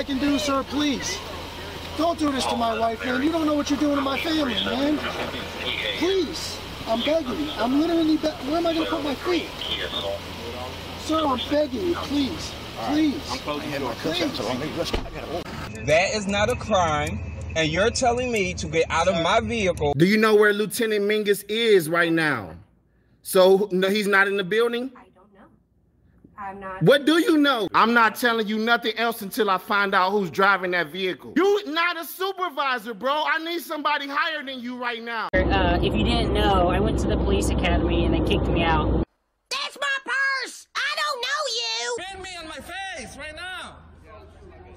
I can do, sir, please. Don't do this to my wife, man. You don't know what you're doing to my family, man. Please. I'm begging you. I'm literally begging. Where am I going to put my feet? Sir, I'm begging you. Please. Please. Please. That is not a crime. And you're telling me to get out of my vehicle. Do you know where Lieutenant Mingus is right now? So no, he's not in the building? I don't know. I'm not. What do you know? I'm not telling you nothing else until I find out who's driving that vehicle. You not a supervisor, bro. I need somebody higher than you right now. If you didn't know, I went to the police academy and they kicked me out. That's my purse. I don't know you. Spit me on my face right now.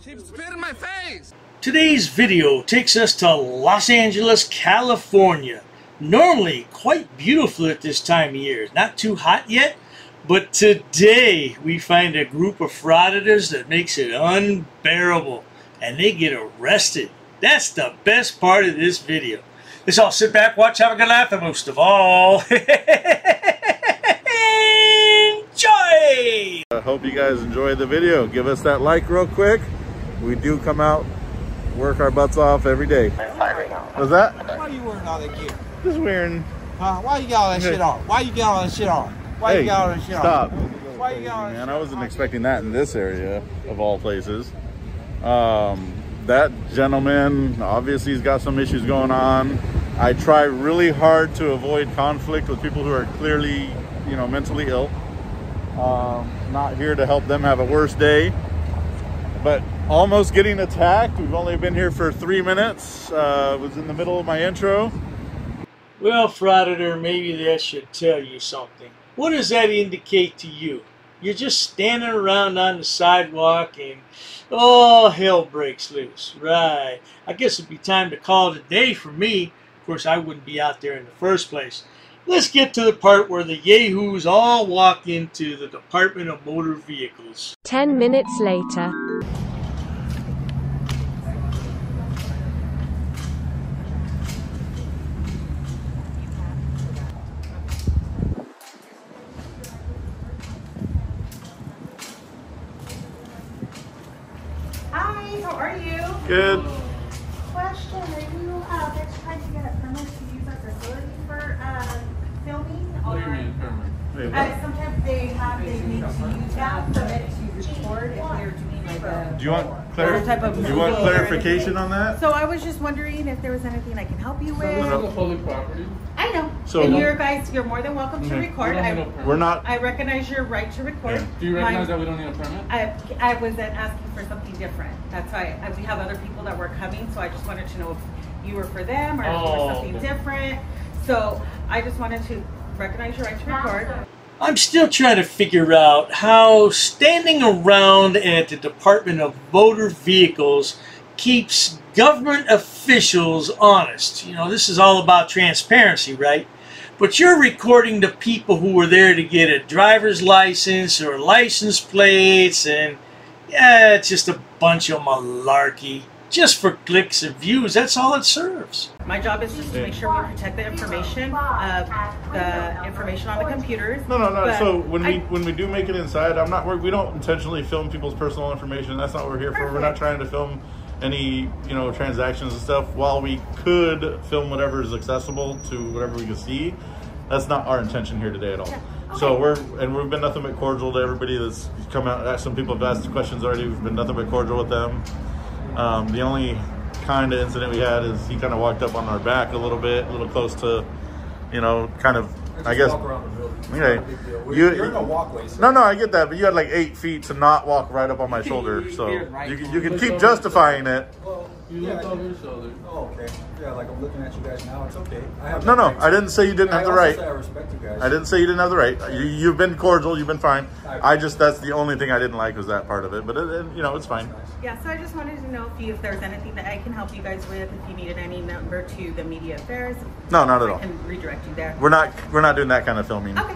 She spit in my face. Today's video takes us to Los Angeles, California. Normally quite beautiful at this time of year. Not too hot yet, but today we find a group of frauditors that makes it unbearable, and they get arrested. That's the best part of this video. Let's all sit back, watch, have a good laugh, and most of all, enjoy! I hope you guys enjoyed the video. Give us that like real quick. We do come out, work our butts off every day. What's that? Why are you wearing all that gear? Just wearing. Why you got all that shit on? Why you got all that shit on? Why you got all that shit on? Stop. Why you got all that shit on? Man, I wasn't expecting that in this area, of all places. That gentleman, obviously he's got some issues going on. I try really hard to avoid conflict with people who are clearly, you know, mentally ill. Not here to help them have a worse day. But almost getting attacked. We've only been here for 3 minutes. Was in the middle of my intro. Well, frauditor, maybe that should tell you something. What does that indicate to you? You're just standing around on the sidewalk and oh, hell breaks loose. Right. I guess it'd be time to call it a day for me. Of course, I wouldn't be out there in the first place. Let's get to the part where the yahoos all walk into the Department of Motor Vehicles. 10 minutes later. Hi, how are you? Good. Question, are you guys trying to get a permit to use our facility for filming? What do you mean, permit? Sometimes they need to use that permit to record if they're doing like a... Do you want clarification on that? So I was just wondering if there was anything I can help you with. So this is public property. I know. So and you guys, you're more than welcome to record. I recognize your right to record. Yeah. Do you recognize that we don't need a permit? I wasn't asking for something different. That's why we have other people that were coming, so I just wanted to know if you were for them or for something different. So I just wanted to recognize your right to record. I'm still trying to figure out how standing around at the Department of Motor Vehicles keeps government officials honest. You know, this is all about transparency, right? But you're recording the people who were there to get a driver's license or license plates, and yeah, it's just a bunch of malarkey. Just for clicks and views, that's all it serves. My job is just to make sure we protect the information on the computers. No. So when we do make it inside, we don't intentionally film people's personal information. That's not what we're here for. We're not trying to film any, you know, transactions and stuff. While we could film whatever is accessible to whatever we can see, that's not our intention here today at all. Yeah. Okay. So we've been nothing but cordial to everybody that's come out. Some people have asked questions already. We've been nothing but cordial with them. The only kind of incident we had is he kind of walked up on our back a little close to, you know, kind of. I guess. Okay. You're in a walkway. So. No, I get that, but you had like 8 feet to not walk right up on my shoulder, so you can keep justifying it. Well, you looked over your shoulder. Oh, okay. Yeah, like I'm looking at you guys now. It's okay. No, I didn't say you didn't have the right. I respect you guys. I didn't say you didn't have the right. You've been cordial. You've been fine. I just that's the only thing I didn't like was that part of it, but you know it's fine. Yeah. So I just wanted to know if there's anything that I can help you guys with. If you needed any number to the media affairs. No, not at all. I can redirect you there. We're not doing that kind of filming. Okay.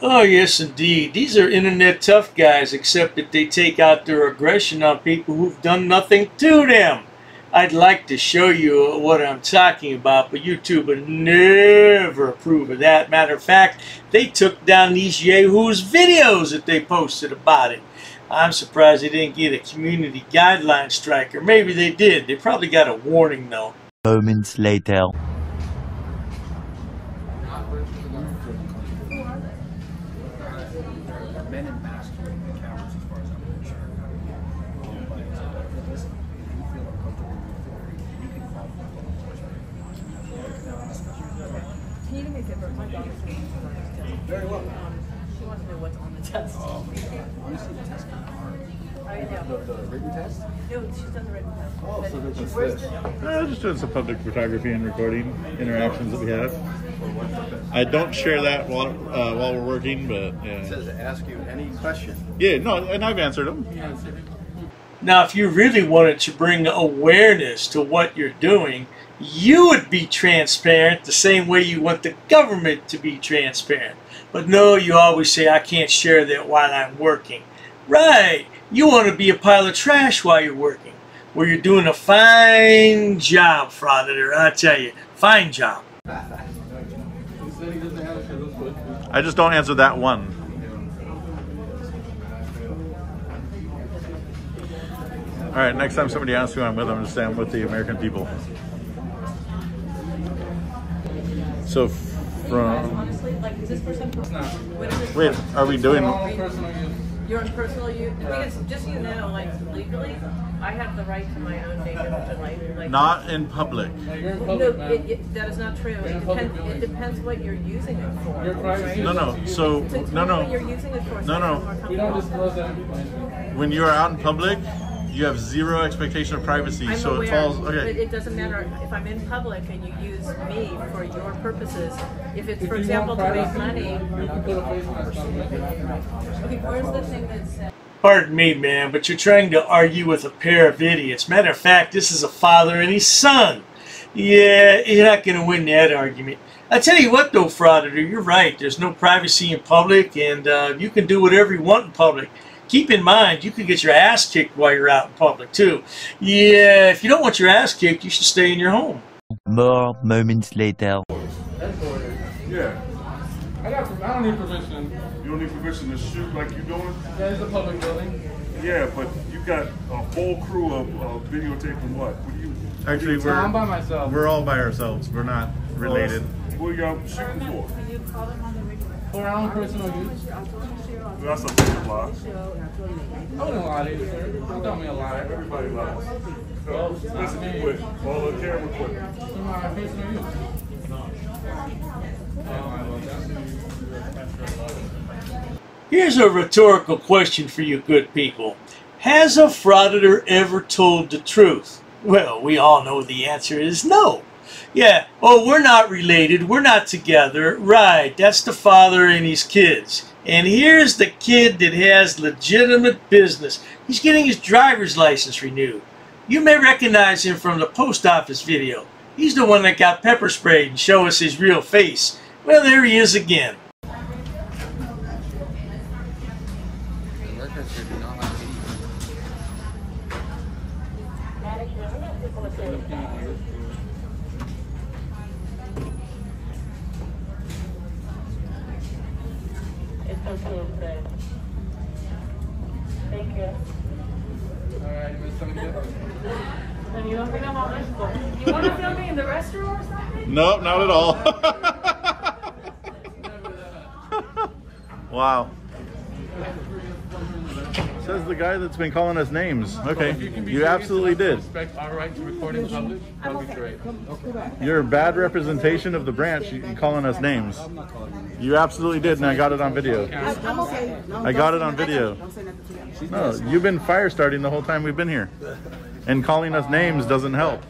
Oh, yes, indeed. These are internet tough guys, except that they take out their aggression on people who've done nothing to them. I'd like to show you what I'm talking about, but YouTube would never approve of that. Matter of fact, they took down these yahoos' videos that they posted about it. I'm surprised they didn't get a community guidelines strike, or maybe they did. They probably got a warning though. Moments later. Very well. She wants to know what's on the test. Honestly, the test kind of hard. The written test? No, she's done the written test. Oh, so there's this. I'm just doing some public photography and recording interactions that we have. I don't share that while we're working, but yeah. It says to ask you any question. Yeah, no, and I've answered them. Now, if you really wanted to bring awareness to what you're doing, you would be transparent the same way you want the government to be transparent. But no, you always say, I can't share that while I'm working. Right, you want to be a pile of trash while you're working. Well, you're doing a fine job, fraud auditor, I tell you, fine job. I just don't answer that one. All right, next time somebody asks who I'm with, I'm just saying I'm with the American people. So from... Honestly, like, is this person... Wait, are we doing... You're on personal use? Because just so you know, like, legally, I have the right to my own data. Like, not in public. No, that is not true. It depends what you're using it for. Right? No. You're using it for. No. We don't disclose that. When you are out in public, you have zero expectation of privacy, so it falls. Okay. But it doesn't matter if I'm in public and you use me for your purposes. If it's, for example, to make money. Okay, where's the thing that says? Pardon me, man, but you're trying to argue with a pair of idiots. Matter of fact, this is a father and his son. Yeah, you're not going to win that argument. I tell you what, though, fraud auditor, you're right. There's no privacy in public, and you can do whatever you want in public. Keep in mind, you can get your ass kicked while you're out in public, too. Yeah, if you don't want your ass kicked, you should stay in your home. More moments later. Yeah. I don't need permission. You don't need permission to shoot like you're doing? That is a public building. Yeah, but you got a whole crew of videotaping what do you... Actually, I'm by myself. We're all by ourselves. We're not related. What are y'all shooting for? Can you call them on the radio? For our own personal use. That's a big lie. I wouldn't lie to you, sir. You tell me a lie. Everybody lies. Well, listen to you with all the camera equipment. For my personal use. Here's a rhetorical question for you good people. Has a fraud auditor ever told the truth? Well, we all know the answer is no. Yeah, oh, we're not related, we're not together. Right, that's the father and his kids. And here's the kid that has legitimate business. He's getting his driver's license renewed. You may recognize him from the post office video. He's the one that got pepper sprayed and showed us his real face. Well, there he is again. Thank you. All right, Miss Sonia. And you don't think I'm on this? You want to film me in the restroom or something? Nope, not at all. Wow. Says the guy that's been calling us names. Okay, you absolutely did. Respect our right to record in public. That would be great. You're a bad representation of the branch. You're calling us names. You absolutely did, and I got it on video. I'm okay. I got it on video. No, you've been fire starting the whole time we've been here, and calling us names doesn't help.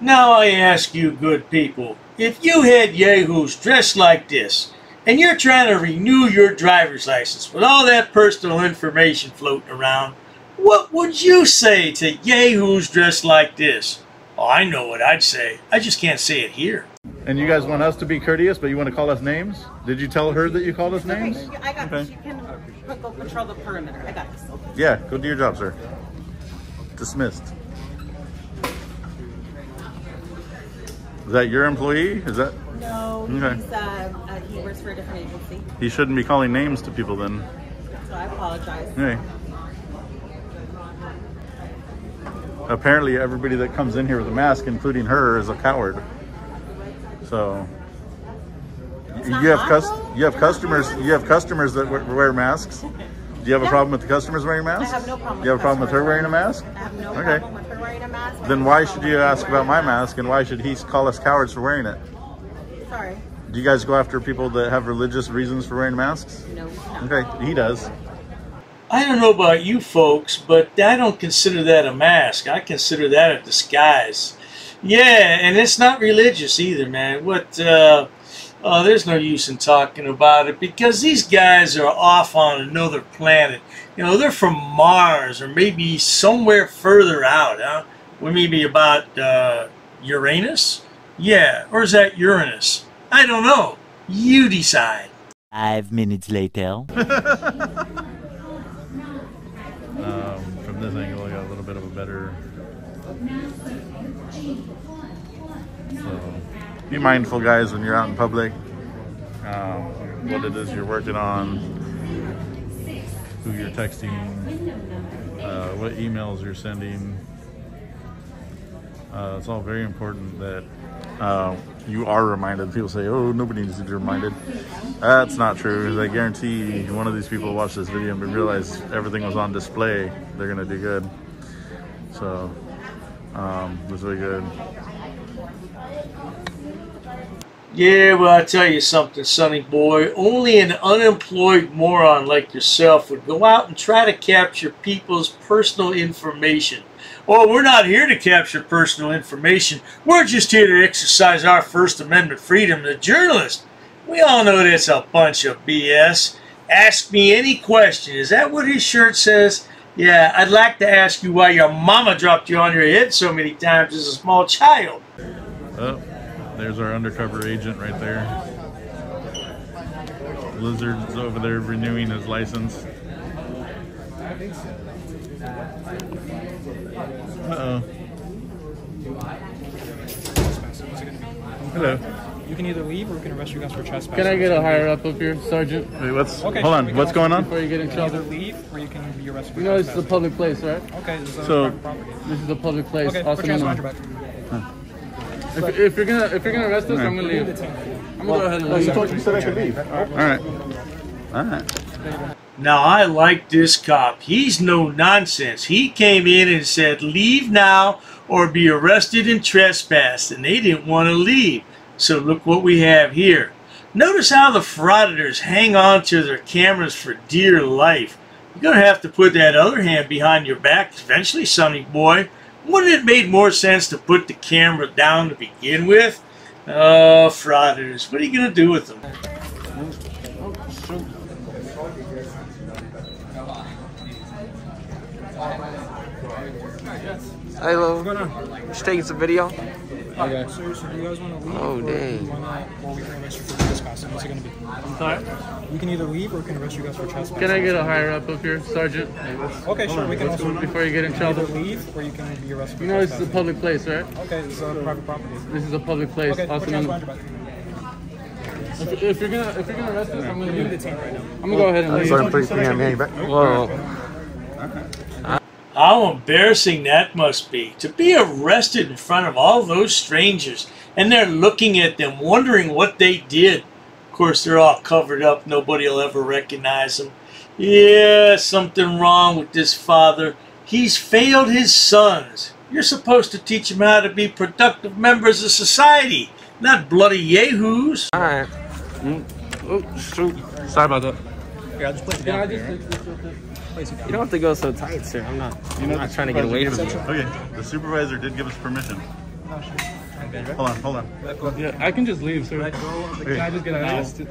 Now I ask you, good people, if you had yahoos dressed like this, and you're trying to renew your driver's license with all that personal information floating around, what would you say to yahoos dressed like this? Oh, I know what I'd say. I just can't say it here. And you guys want us to be courteous, but you want to call us names? Did you tell her that you called us names? Okay, I got this. You can go control the perimeter. I got this. Okay. Yeah, go do your job, sir. Dismissed. Is that your employee? Is that... No, okay. He's, he works for a different agency. He shouldn't be calling names to people then. So I apologize. Hey. apparently everybody that comes in here with a mask, including her, is a coward. So you have customers that wear masks. Do you have a problem with the customers wearing masks? I have no problem. Do you have a problem with her wearing a mask? I have no problem with her wearing a mask. Then why should you ask about my mask, and why should he call us cowards for wearing it? Sorry. Do you guys go after people that have religious reasons for wearing masks? No. Okay, he does. I don't know about you folks, but I don't consider that a mask. I consider that a disguise. Yeah, and it's not religious either, man. What? There's no use in talking about it, because these guys are off on another planet. You know, they're from Mars, or maybe somewhere further out, huh? Well, maybe about Uranus? Yeah, or is that Uranus? I don't know. You decide. 5 minutes later. From this angle, I got a little bit of a better... So... Be mindful, guys, when you're out in public, what it is you're working on, who you're texting, what emails you're sending. It's all very important that you are reminded. People say, oh, nobody needs to be reminded. That's not true, because I guarantee one of these people watch this video and realize everything was on display. They're going to do good. So, that's really good. Yeah, well, I'll tell you something, sonny boy. Only an unemployed moron like yourself would go out and try to capture people's personal information. Oh, we're not here to capture personal information. We're just here to exercise our First Amendment freedom as journalists. We all know that's a bunch of BS. Ask me any question. Is that what his shirt says? Yeah, I'd like to ask you why your mama dropped you on your head so many times as a small child. Oh. There's our undercover agent right there. Lizard's over there renewing his license. Uh-oh. Hello. You can either leave or we can arrest you guys for trespassing. Can I get a higher up here, Sergeant? Wait, hold on, what's going on? Before you get in trouble. You can either leave or you can be arrested for trespassing. You know this is a public place, right? Okay, this is a private property. This is a public place. Okay, awesome. If you're gonna arrest us, right. I'm gonna leave. I'm gonna go ahead and leave. You told me so I could leave. All right. Now I like this cop. He's no nonsense. He came in and said, "Leave now, or be arrested and trespassed," and they didn't want to leave. So look what we have here. Notice how the frauditors hang on to their cameras for dear life. You're gonna have to put that other hand behind your back eventually, sonny boy. Wouldn't it made more sense to put the camera down to begin with? Oh, frauditors. What are you going to do with them? Hey, Lo. What's going on? Just taking some video. Okay. So do you guys want to leave? Oh, dang. Or we can arrest you for trespassing. What's it going to be? Sorry? We can either leave or we can arrest you guys for trespassing. Can I get a higher up here, Sergeant? Okay, sure. We can also... Before you get in trouble. You can either leave or you can be arrested for trespassing. You know this is a public place, right? Okay, this is a private property. This is a public place. Okay, also if you're gonna arrest us, I'm going to leave. I'm going to go ahead and leave. I'm 3 p.m. Hey, back. Whoa. How embarrassing that must be, to be arrested in front of all those strangers, and they're looking at them, wondering what they did. Of course, they're all covered up. Nobody will ever recognize them. Yeah, something wrong with this father. He's failed his sons. You're supposed to teach them how to be productive members of society, not bloody yahoos. All right. Oh, shoot. Sorry about that. Yeah, just put it down here. You don't have to go so tight, sir. I'm not trying to get away from you. Okay, the supervisor did give us permission. Oh, sure. Hold on. Yeah, I can just leave, sir. Can I just get arrested?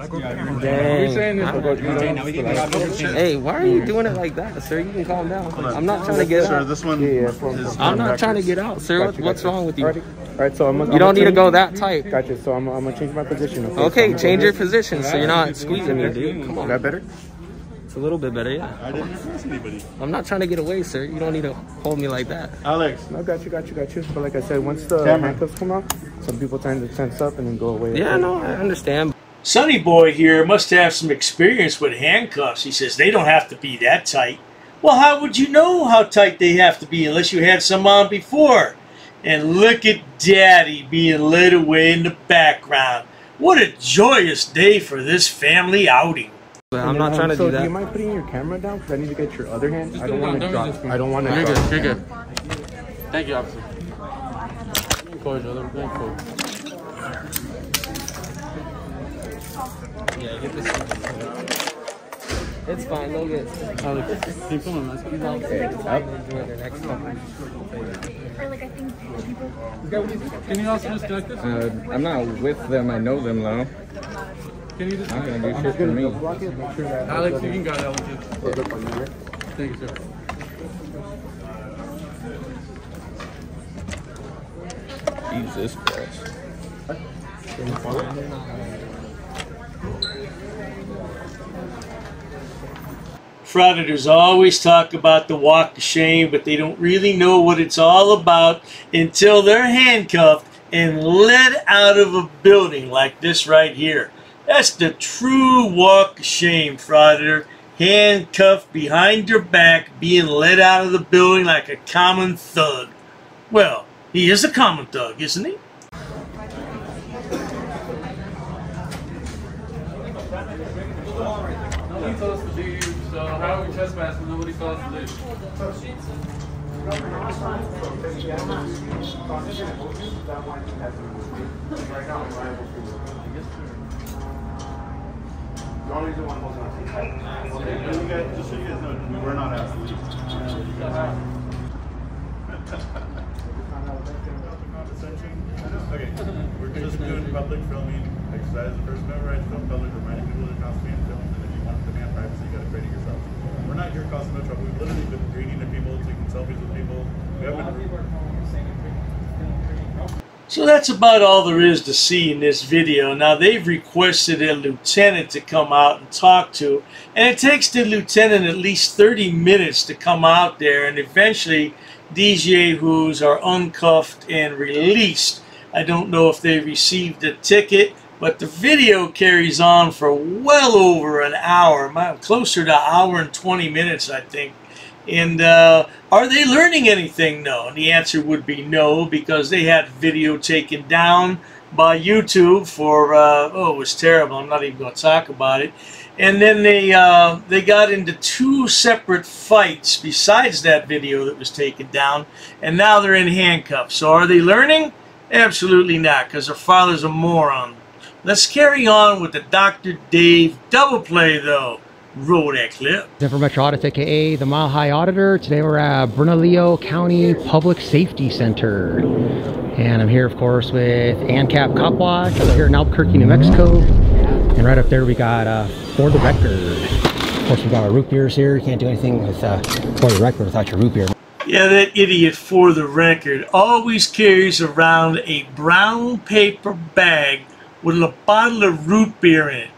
Hey, why are you doing it like that, sir? You can calm down. I'm not trying to get out. Sir, this one is I'm not trying to get out, sir. What's wrong with you? All right, so you don't need to go that tight. Gotcha, so I'm going to change my position. Okay, change your position so you're not squeezing me, dude. Come on. Is that better? A little bit better, yeah. I didn't force anybody. I'm not trying to get away, sir. You don't need to hold me like that. Alex. No, got you. But like I said, once the handcuffs come out, some people tend to tense up and then go away. Yeah, no, I understand. Sonny boy here must have some experience with handcuffs. He says they don't have to be that tight. Well, how would you know how tight they have to be unless you had some on before? And look at Daddy being led away in the background. What a joyous day for this family outing. I'm not trying to do that. Do you mind putting your camera down? Because I need to get your other hand. I don't want to drop. I don't want to drop. You're good. Thank you, officer. Yeah, get this. It's fine, they'll get it. Oh, look. Keep going, let's keep going. Can you also just collect this? I'm not with them, I know them though. Can you just not gonna do shit for me. Alex, you can go that one too. Yeah. Thank you, sir. Jesus Christ. Can you follow Frauditors always talk about the walk of shame, but they don't really know what it's all about until they're handcuffed and led out of a building like this right here. That's the true walk of shame, frauditor. Handcuffed behind your back, being led out of the building like a common thug. Well, he is a common thug, isn't he? How are we trespassing? Nobody saw us leave. The only reason one wasn't on. Just so you guys know, we're not asked to leave. Okay, we're just doing public filming exercise. The first member I filmed public reminding people that cost me and filming. Privacy, you gotta grade yourself. We're not here causing no trouble. We've literally been greeting to people, taking selfies with people. We haven't... So that's about all there is to see in this video. Now they've requested a lieutenant to come out and talk to, and it takes the lieutenant at least 30 minutes to come out there, and eventually these yahoos are uncuffed and released. I don't know if they received a ticket, but the video carries on for well over an hour, closer to an hour and 20 minutes, I think. And are they learning anything? No. And the answer would be no, because they had video taken down by YouTube for, oh, it was terrible. I'm not even going to talk about it. And then they got into two separate fights besides that video that was taken down, and now they're in handcuffs. So are they learning? Absolutely not, because their father's a moron. Let's carry on with the Dr. Dave double play, though. Roll that clip. For Metro Audit, aka the Mile High Auditor. Today we're at Bernalillo County Public Safety Center, and I'm here, of course, with ANCAP Copwatch. We're here in Albuquerque, New Mexico, and right up there we got For the Record. Of course, we got our root beers here. You can't do anything with For the Record without your root beer. Yeah, that idiot For the Record always carries around a brown paper bag with a bottle of root beer in it.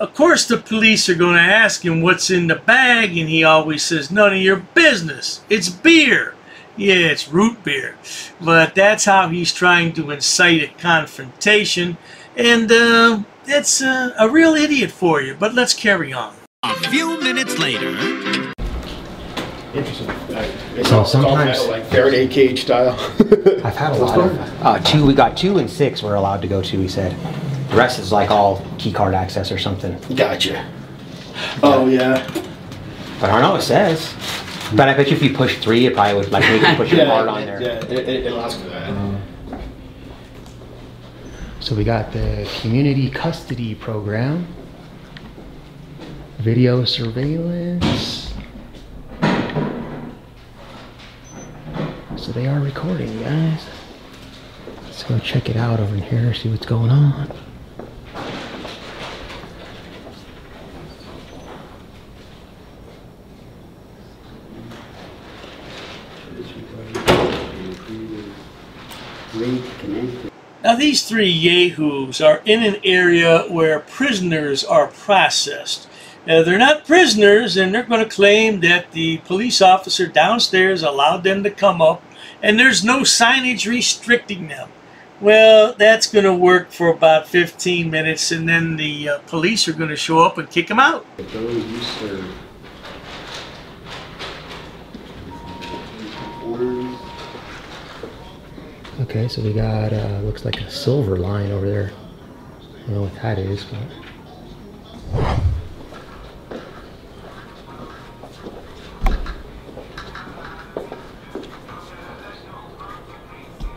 Of course the police are going to ask him what's in the bag, and he always says, none of your business. It's beer. Yeah, it's root beer. But that's how he's trying to incite a confrontation, and that's a real idiot for you. But let's carry on. A few minutes later. Interesting. So sometimes like Faraday cage style. I've had a lot of two. We got 2 and 6 we're allowed to go to, he said. The rest is like all key card access or something. Gotcha. Oh yeah. But I don't know what it says. But I bet you if you push 3, it probably would like make you push your card on there. Yeah, it allows for that. So we got the community custody program, video surveillance. So they are recording, guys. Let's go check it out over here, see what's going on. Now these 3 yahoos are in an area where prisoners are processed. They're not prisoners, and they're going to claim that the police officer downstairs allowed them to come up, and there's no signage restricting them. Well, that's going to work for about 15 minutes, and then the police are going to show up and kick them out. Those you serve Okay, so we got, looks like a silver line over there. I don't know what that is, but...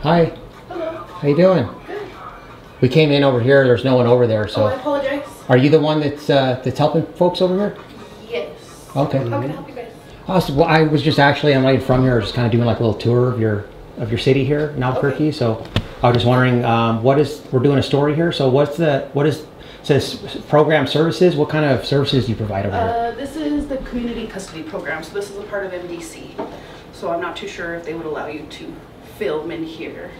Hi. Hello. How you doing? Good. We came in over here. There's no one over there, so... Oh, I apologize. Are you the one that's helping folks over here? Yes. Okay. How can I help you guys? Awesome. Well, I was just actually, I'm right from here, just kind of doing like a little tour of your city here in Albuquerque. Okay. So I was just wondering, we're doing a story here. So what is program services? What kind of services do you provide over here? This is the community custody program. So this is a part of MDC. So I'm not too sure if they would allow you to film in here.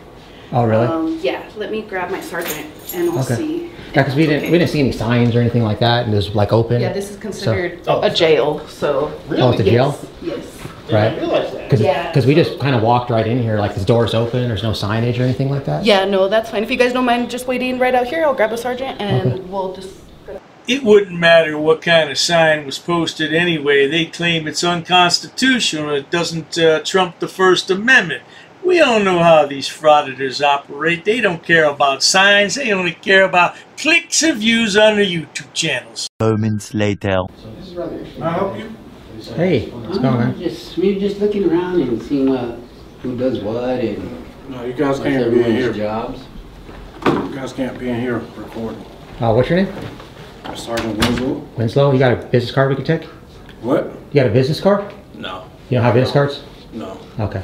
Oh, really? Yeah, let me grab my sergeant and we'll see. Yeah, because we didn't see any signs or anything like that, and it was like open. Yeah, this is considered a jail, so. Really? Oh, it's a jail? Yes. Right. I realize that. Because we just kind of walked right in here, like the door's open, there's no signage or anything like that. Yeah, no, that's fine. If you guys don't mind just waiting right out here, I'll grab a sergeant and we'll just... It wouldn't matter what kind of sign was posted anyway. They claim it's unconstitutional. It doesn't trump the First Amendment. We don't know how these frauditors operate. They don't care about signs. They only care about clicks and views on their YouTube channels. Moments later. I help you. Hey, what's going on? We're just looking around and seeing who does what and. No, you guys can't be in here. Jobs. You guys can't be in here recording. What's your name? Sergeant Winslow. Winslow, you got a business card we could take? What? You got a business card? No. You don't have business cards? No. Okay.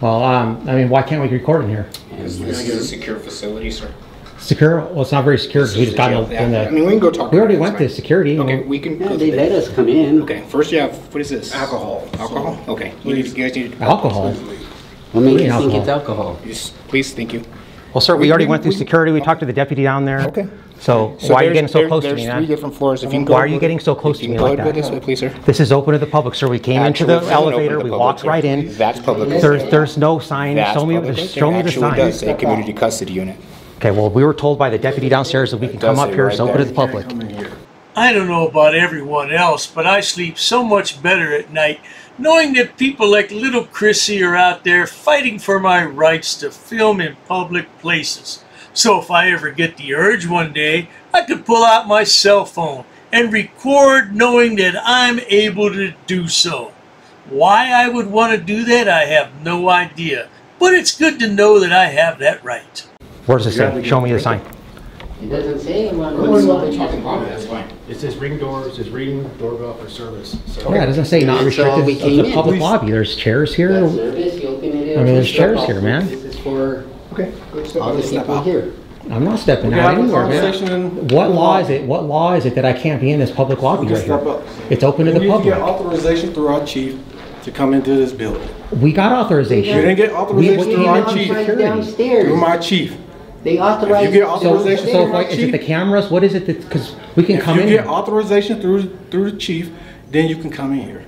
Well, I mean, why can't we record in here? Is this a secure facility, sir? Secure? Well, it's not very secure because we just got in the... I mean, we can go talk. We already went to security. Okay, we can... Yeah, they let us come in. Okay, first you have... What is this? Alcohol. Alcohol? So, okay. You guys need... Alcohol? What makes you think it's alcohol? Yes, please, thank you. Well, sir, we already went through security. We talked to the deputy down there. Okay. So why are you getting so close to me? There's three different floors. Why are you getting so close to me like that? This way, please, sir. This is open to the public, sir. We came into the elevator. We walked right in. That's public. There's no sign. Show me the sign. It does say community custody unit. Okay. Well, we were told by the deputy downstairs that we can come up here. It's open to the public. I don't know about everyone else, but I sleep so much better at night knowing that people like Little Chrissy are out there fighting for my rights to film in public places. So if I ever get the urge one day, I could pull out my cell phone and record knowing that I'm able to do so. Why I would want to do that, I have no idea. But it's good to know that I have that right. Where's the sign? Show me the sign. It doesn't say anyone. That's fine. It says ring doors, it says ring, doorbell for service. So yeah, it doesn't say not restricted to the public lobby. There's chairs here. Service, you open it in. I mean, there's chairs here, man. This is for... Okay. I'll just step out here. I'm not stepping out anymore, man. What law is it? What law is it that I can't be in this public lobby right here? It's open to the public. We get authorization through our chief to come into this building. We got authorization. You didn't get authorization through our chief. Downstairs. Through my chief. They authorize. You get authorization. So like, is it the cameras? What is it that? Because we can come in. If you get authorization through the chief, then you can come in here.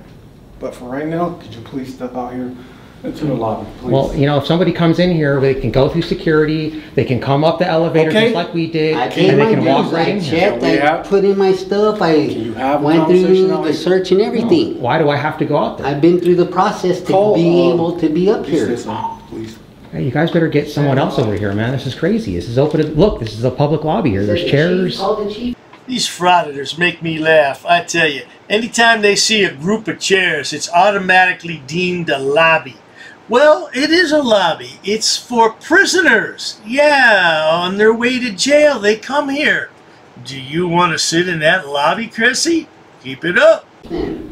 But for right now, could you please step out here? Into the lobby, please. Well, you know, if somebody comes in here, they can go through security. They can come up the elevator just like we did, and they can walk right in here. I put in my stuff. I went through the search and everything. No. Why do I have to go out there? I've been through the process to be able to be up here. Please. Hey, you guys better get someone else over here, man. This is crazy. This is open. Look, this is a public lobby here. There's chairs. These frauditors make me laugh, I tell you. Anytime they see a group of chairs, it's automatically deemed a lobby. Well, it is a lobby. It's for prisoners. Yeah, on their way to jail, they come here. Do you want to sit in that lobby, Chrissy? Keep it up. You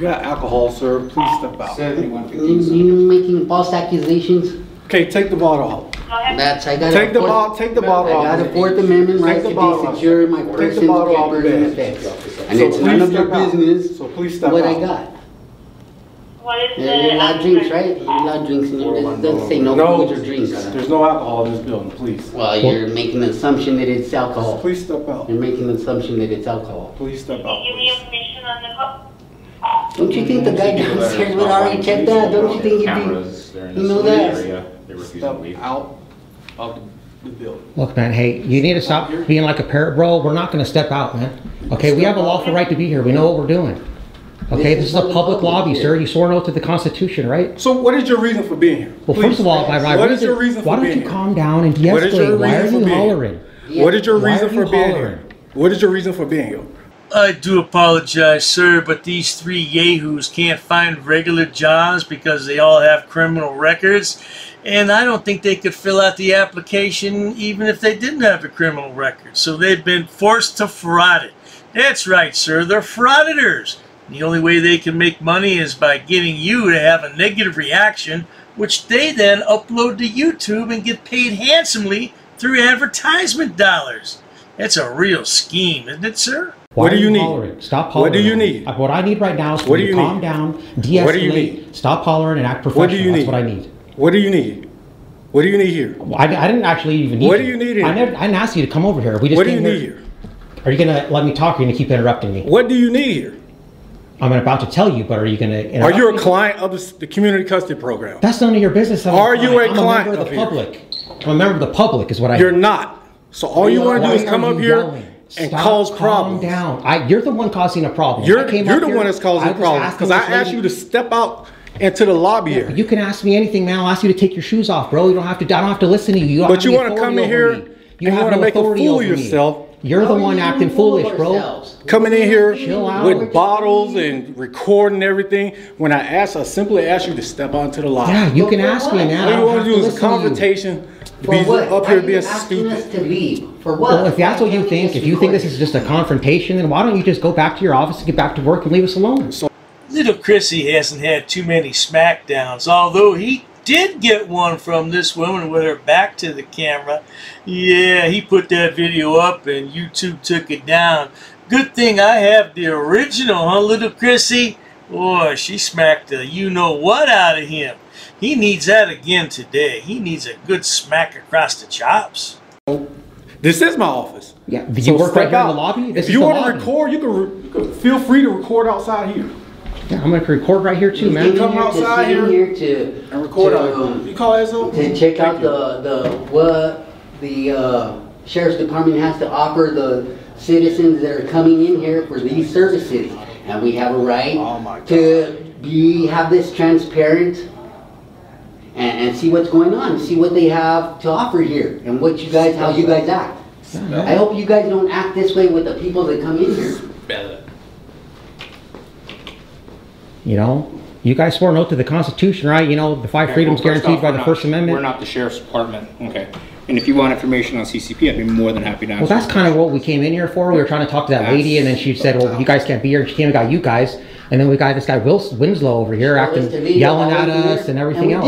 got alcohol, sir. Please step out. You making false accusations? Okay, take the bottle out. That's, I got take the bottle. Take the bottle off. I got a Fourth Amendment right to be secure in my person's papers and effects, and it's none of your business. So please step out. What I got. You're allowed drinks, right? You're allowed drinks in here. It doesn't say no food or drinks. There's no alcohol in this building, please. Well, you're making an assumption that it's alcohol. Please step out. You're making an assumption that it's alcohol. Please step out. Give me information on the cup. Don't you think the guy downstairs would already check that? Don't you think you'd be, you know that? Step out of the building. Look, man, hey, you need to stop being like a parrot, bro. We're not going to step out, man. Okay, we have a lawful right to be here. We know what we're doing. Okay, this is a public lobby, sir. You swore an oath to the Constitution, right? So what is your reason for being here? Well, first of all, what is your reason for being here? Why don't you calm down and de-escalate? Why are you hollering? What is your reason for being here? What is your reason for being here? I do apologize, sir, but these three yahoos can't find regular jobs because they all have criminal records, and I don't think they could fill out the application even if they didn't have a criminal record. So they've been forced to fraud it. That's right, sir. They're frauditors. The only way they can make money is by getting you to have a negative reaction, which they then upload to YouTube and get paid handsomely through advertisement dollars. That's a real scheme, isn't it, sir? What do you need? Stop hollering. What do you need? What I need right now is for you to calm down, de-escalate, stop hollering, and act professional. That's what I need. What do you need? What do you need here? I didn't actually even need you. What do you need here? I didn't ask you to come over here. What do you need here? Are you going to let me talk or are you going to keep interrupting me? What do you need here? I'm about to tell you, but are you going to interrupt me? Are you a client of the community custody program? That's none of your business. Are you a client of the public? I'm a member of the public is what I am. You're not. So all you want to do is come up here and cause problems. Calm down. You're the one causing a problem. You're the one that's causing problems because I asked you to step out into the lobby area. You can ask me anything, man. I'll ask you to take your shoes off, bro. You don't have to. I don't have to listen to you. But you want to come in here. You want to make a fool of yourself. You're the one acting foolish, bro. Coming in here with bottles and recording everything. When I asked, I simply asked you to step onto the lobby. Yeah, you can ask me, man. All you want to do is a confrontation. Be up here being stupid. To leave? For what? Well, if that's what you think, if you think this is just a confrontation, then why don't you just go back to your office and get back to work and leave us alone? So little Chrissy hasn't had too many smackdowns, although he did get one from this woman with her back to the camera. Yeah, he put that video up and YouTube took it down. Good thing I have the original, huh, little Chrissy? Boy, she smacked the you-know-what out of him. He needs that again today. He needs a good smack across the chops. This is my office. Yeah, do you work right here in the lobby? If you want to record, you can feel free to record outside here. Yeah, I'm going to record right here too, man. You can come outside here and record out here. You call that something? To check out what the Sheriff's Department has to offer the citizens that are coming in here for these services. And we have a right to have this transparent and see what's going on, see what they have to offer here, and what you guys, how you guys act. I hope you guys don't act this way with the people that come in here. You know, you guys swore an oath to the Constitution, right? You know, the five freedoms guaranteed by the First Amendment. We're not the Sheriff's Department, okay. And if you want information on CCP, I'd be more than happy to answer. Well, that's kind of what we came in here for. We were trying to talk to that lady, and then she said, well, you guys can't be here. And she came and got you guys. And then we got this guy, Winslow, over here, acting, yelling at us and everything else.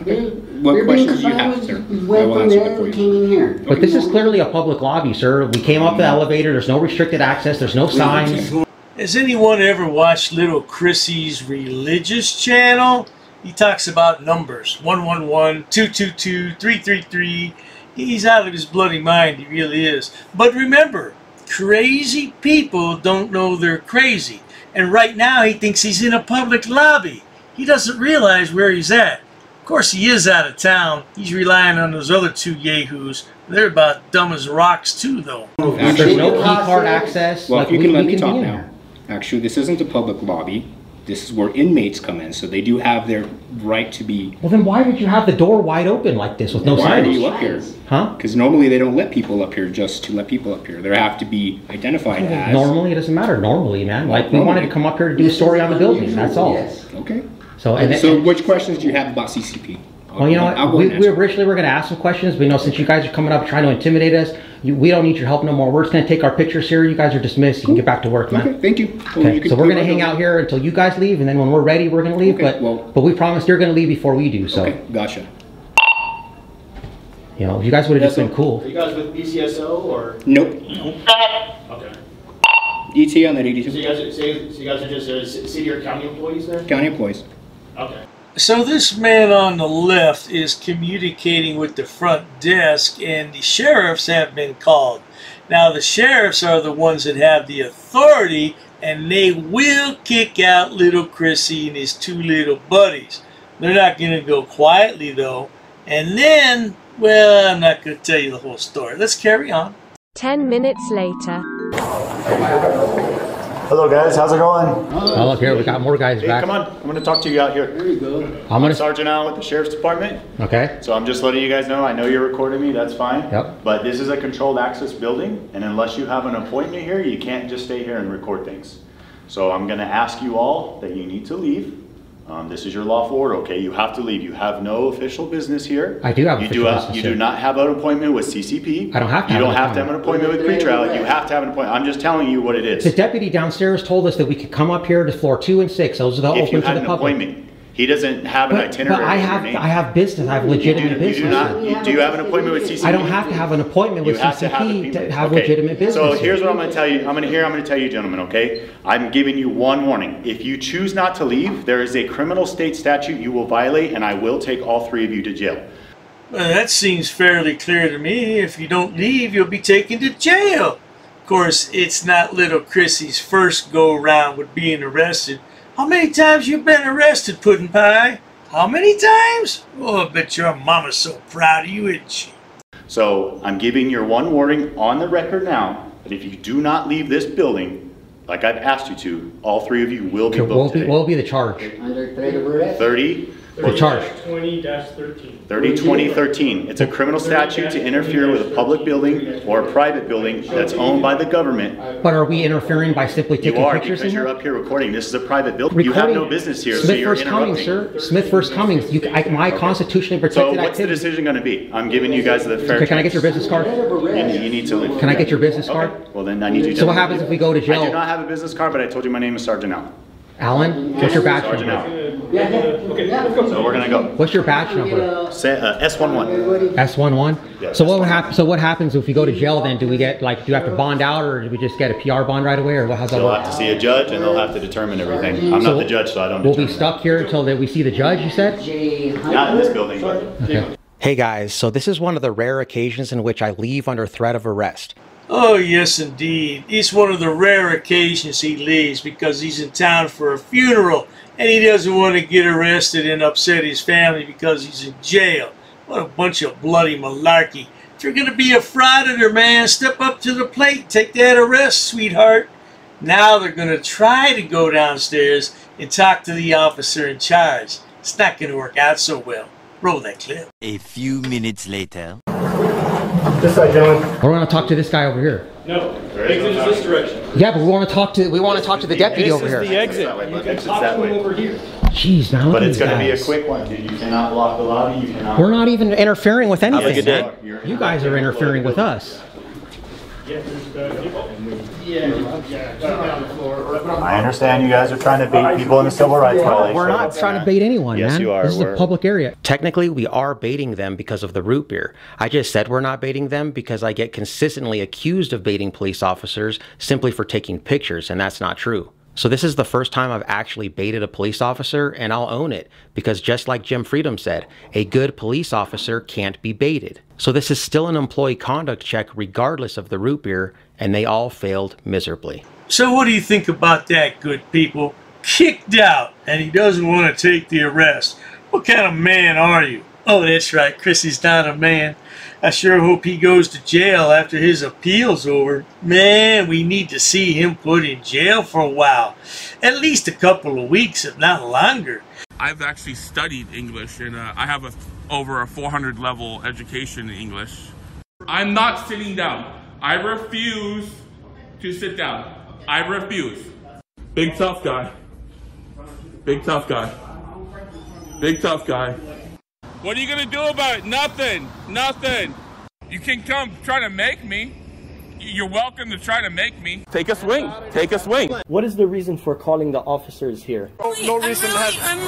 What questions do you have, sir? I will answer them for you. But this is clearly a public lobby, sir. We came up the elevator. There's no restricted access. There's no signs. Has anyone ever watched little Chrissy's religious channel? He talks about numbers. 111, 222, 333. He's out of his bloody mind, he really is. But remember, crazy people don't know they're crazy. And right now he thinks he's in a public lobby. He doesn't realize where he's at. Of course he is out of town. He's relying on those other two yahoos. They're about dumb as rocks too, though. There's no key card access. Well, if you can let me talk now. Actually, this isn't a public lobby. This is where inmates come in, so they do have their right to be. Well, then why would you have the door wide open like this with no signs? Why are you up here? Huh? Because normally they don't let people up here just to let people up here. They have to be identified as. Normally, it doesn't matter. Normally, man. Like, we wanted to come up here to do a story on the building. That's all. Yes. Okay. So, so which questions do you have about CCP? Well, you know what? We originally were going to ask some questions, but you know, since you guys are coming up trying to intimidate us, we don't need your help no more. We're just going to take our pictures here. You guys are dismissed. You can get back to work, man. Okay, thank you. Okay, so we're going to hang out here until you guys leave, and then when we're ready, we're going to leave. Okay, but we promised you're going to leave before we do, so. Okay, gotcha. You know, you guys would have just been cool. Are you guys with BCSO or? Nope. Nope. Okay. ET on that EDT. So you guys are just city or county employees there? County employees. Okay. So this man on the left is communicating with the front desk, and the sheriffs have been called. Now the sheriffs are the ones that have the authority, and they will kick out little Chrissy and his two little buddies. They're not going to go quietly though. And then, well, I'm not going to tell you the whole story. Let's carry on. 10 minutes later. Hello guys, how's it going? Oh, look here, we got more guys back. Come on, I'm gonna talk to you out here. There you go. I'm Sergeant Allen with the Sheriff's Department. Okay. So I'm just letting you guys know, I know you're recording me, that's fine. Yep. But this is a controlled access building, and unless you have an appointment here, you can't just stay here and record things. So I'm gonna ask you all that you need to leave. This is your lawful order, okay? You have to leave. You have no official business here. I do have official business. You do not have an appointment with CCP. I don't have to. You don't have to have an appointment with pretrial. You have to have an appointment. I'm just telling you what it is. The deputy downstairs told us that we could come up here to floor 2 and 6. Those are the open to the public. If you had an appointment. He doesn't have an itinerary. But I have business. I have legitimate business. Do you have an appointment with CCP? I don't have to have an appointment with CCP to have legitimate business. So here's what I'm going to tell you. I'm going to tell you, gentlemen, okay? I'm giving you one warning. If you choose not to leave, there is a criminal state statute you will violate, and I will take all three of you to jail. Well, that seems fairly clear to me. If you don't leave, you'll be taken to jail. Of course, it's not little Chrissy's first go-around with being arrested. How many times you been arrested, Puddin' Pie? How many times? Oh, I bet your mama's so proud of you, isn't she? So, I'm giving your one warning on the record now that if you do not leave this building, like I've asked you to, all three of you will be booked today. What will be the charge? Under threat of arrest? 30. The charge? 20-13. 30-20-13. It's a criminal statute to interfere with a public building or a private building that's owned by the government. But are we interfering by simply taking pictures? You are, because you're up here recording. This is a private building. Recording. You have no business here, so you're interrupting. Smith vs. Cummings, my constitutionally protected activity. So what's the decision going to be? I'm giving you guys the fair chance. Can I get your business card? You need to leave. Can I get your business card? Okay. Well, then I need you to. So what happens if we go to jail? I do not have a business card, but I told you my name is Sergeant Allen. Allen, what's your badge number? So we're gonna go. What's your badge number? Say, S11. S11. Yeah, so what happens? So what happens if we go to jail? Then do we get do you have to bond out, or do we just get a PR bond right away, or how's that work? You'll have to see a judge, and they'll have to determine everything. I'm not the judge, so I don't. We'll be stuck here until we see the judge. You said? Not in this building. Okay. Hey guys, so this is one of the rare occasions in which I leave under threat of arrest. Oh, yes, indeed. It's one of the rare occasions he leaves because he's in town for a funeral and he doesn't want to get arrested and upset his family because he's in jail. What a bunch of bloody malarkey. If you're going to be a frauditor, man, step up to the plate. Take that arrest, sweetheart. Now they're going to try to go downstairs and talk to the officer in charge. It's not going to work out so well. Roll that clip. A few minutes later. This side, gentlemen. We're going to talk to this guy over here. No, exit is this direction. Yeah, but we want to talk to the deputy over here. This is the exit. You can talk to him over here. Jeez, now. But it's going to be a quick one, dude. You cannot block the lobby. You cannot. We're not even interfering with anything. Have a good day. You guys are interfering with us. I understand you guys are trying to bait people in the civil rights violation. We're not trying to bait anyone, man. Yes, you are. This is a public area. Technically, we are baiting them because of the root beer. I just said we're not baiting them because I get consistently accused of baiting police officers simply for taking pictures, and that's not true. So this is the first time I've actually baited a police officer, and I'll own it, because just like Jim Freedom said, a good police officer can't be baited. So this is still an employee conduct check regardless of the root beer, and they all failed miserably. So what do you think about that, good people? Kicked out, and he doesn't want to take the arrest. What kind of man are you? Oh, that's right, Chrissy's not a man. I sure hope he goes to jail after his appeal's over. Man, we need to see him put in jail for a while. At least a couple of weeks, if not longer. I've actually studied English, and I have over a 400 level education in English. I'm not sitting down. I refuse to sit down. I refuse. Big tough guy. Big tough guy. Big tough guy. What are you gonna do about it? Nothing, nothing. You can come try to make me. You're welcome to try to make me. Take a swing, take a swing. What is the reason for calling the officers here? Oh, no reason. I'm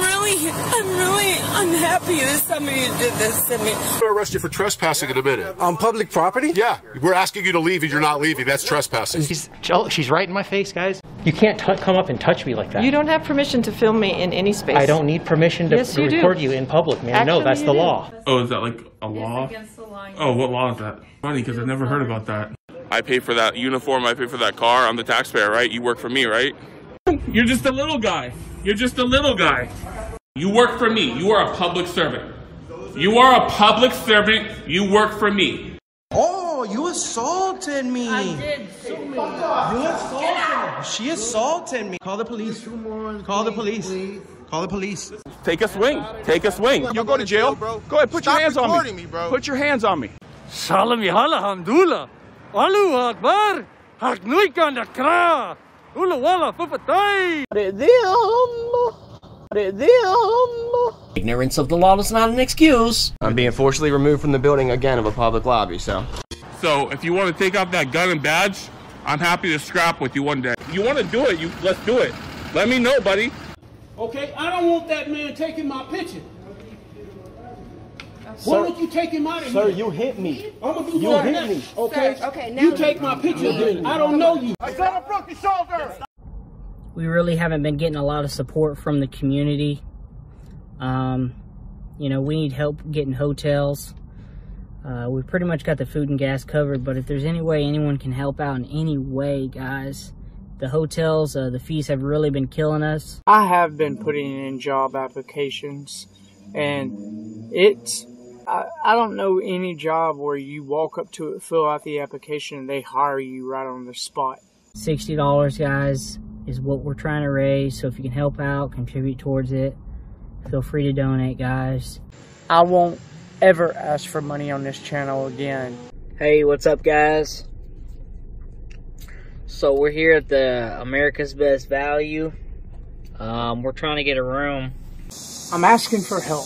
really unhappy that somebody did this to me. I'm gonna arrest you for trespassing in a minute. On public property? Yeah, we're asking you to leave and you're not leaving. That's trespassing. She's right in my face, guys. You can't come up and touch me like that. You don't have permission to film me in any space. I don't need permission to record you in public, man. Actually, no, that's the law. Oh, is that like a law? It's against the law. Oh, what law is that? Funny, because I've never heard about that. I pay for that uniform, I pay for that car, I'm the taxpayer, right? You work for me, right? You're just a little guy. You're just a little guy. You work for me. You are a public servant. You are a public servant. You work for me. Oh, you assaulted me. I did. So many. You assaulted me. She assaulted me. Call the police. Call the police. Call the police. Take a swing. Take a swing. You'll go to jail. Go ahead. Put your hands on me. Put your hands on me. Salam alhamdulillah. Allahu Akbar. Haknuikanda kra. Ula wala fufatai. Ignorance of the law is not an excuse. I'm being forcibly removed from the building again of a public lobby, so. So if you want to take off that gun and badge, I'm happy to scrap with you one day. If you want to do it, let's do it. Let me know, buddy. Okay, I don't want that man taking my picture. Why don't you take him out of here? Sir, you hit me. I'm gonna do you hit now. Me. Okay, sir, okay. Now you take my picture. I don't know you. I got a broken shoulder. We really haven't been getting a lot of support from the community. You know, we need help getting hotels. We've pretty much got the food and gas covered, but if there's any way anyone can help out in any way, guys, the hotels, the fees have really been killing us. I have been putting in job applications, and it's, I don't know any job where you walk up to it, fill out the application, and they hire you right on the spot. $60, guys, is what we're trying to raise, so if you can help out, contribute towards it, feel free to donate, guys. I won't ever ask for money on this channel again. Hey, what's up, guys? So we're here at the America's Best Value. We're trying to get a room. I'm asking for help.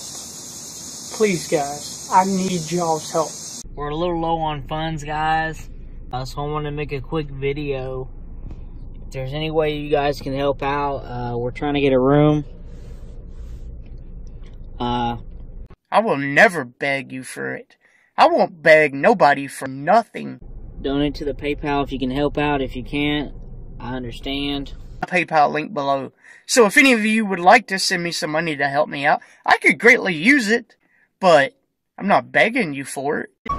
Please, guys, I need y'all's help. We're a little low on funds, guys, so I want to make a quick video. If there's any way you guys can help out, we're trying to get a room. I will never beg you for it. I won't beg nobody for nothing. Donate to the PayPal if you can help out. If you can't, I understand. PayPal link below. So if any of you would like to send me some money to help me out, I could greatly use it, but I'm not begging you for it.